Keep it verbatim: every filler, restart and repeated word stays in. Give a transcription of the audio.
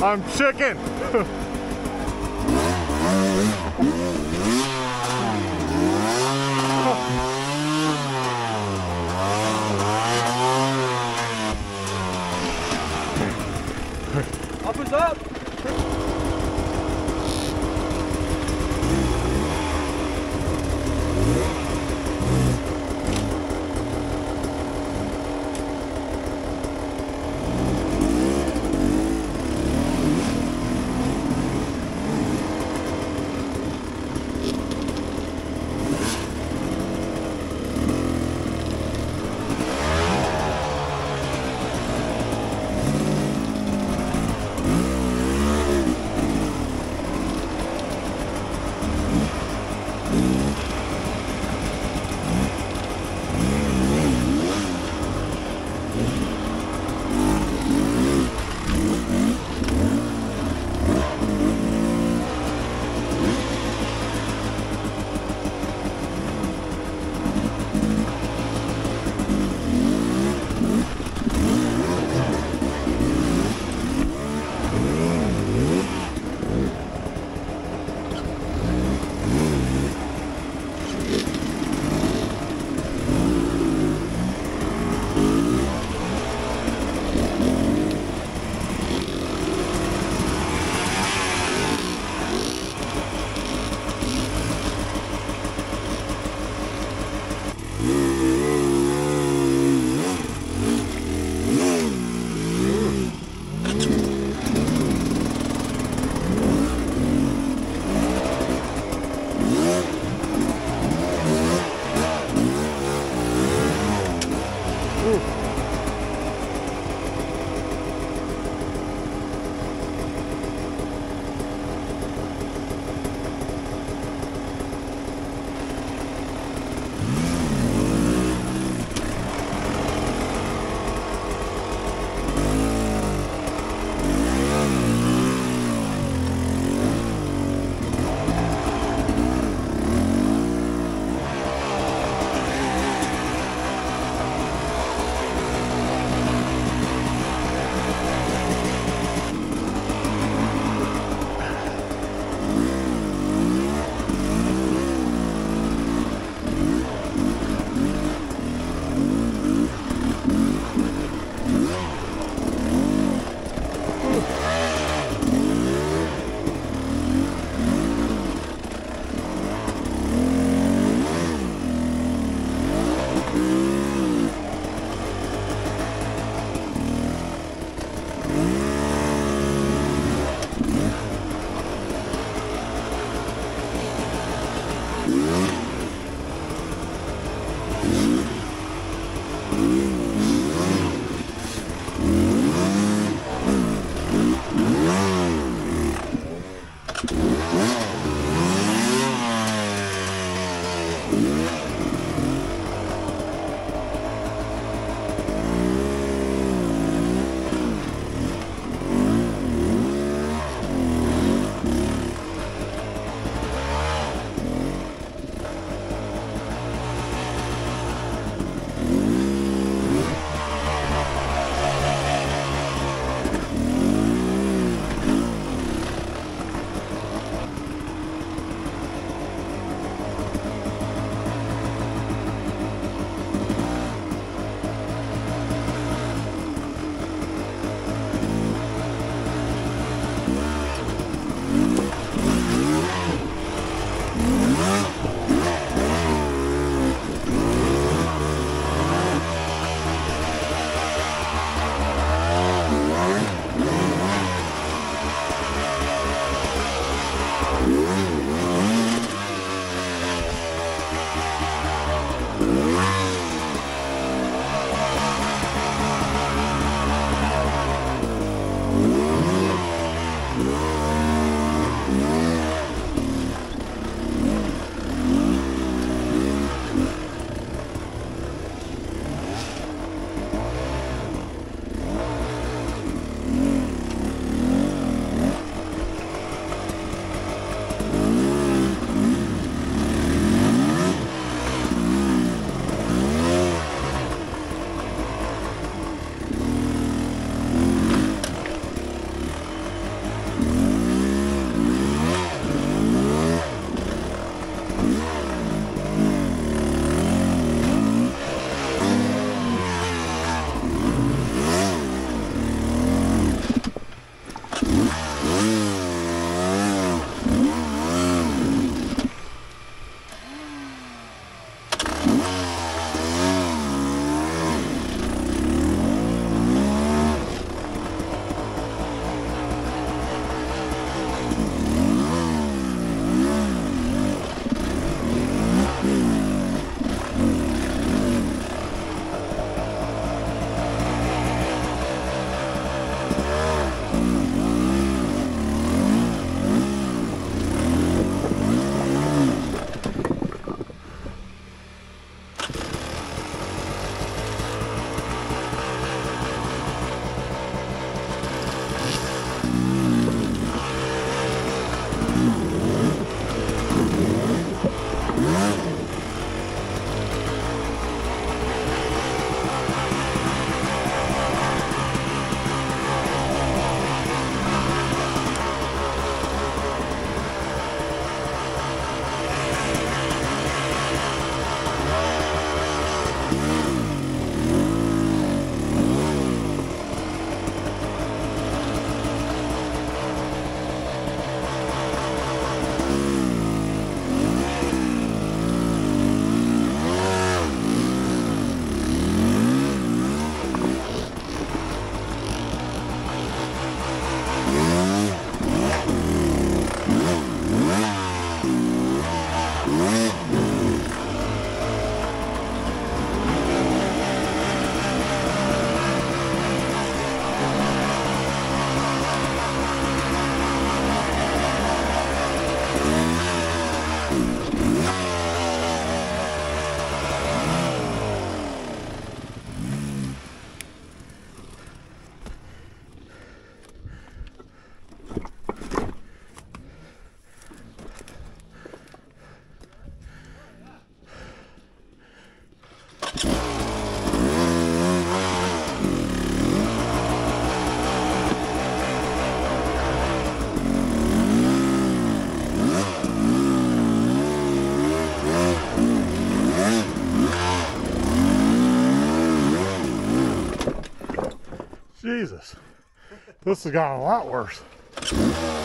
I'm chicken. Up is up. Jesus, this has gotten a lot worse.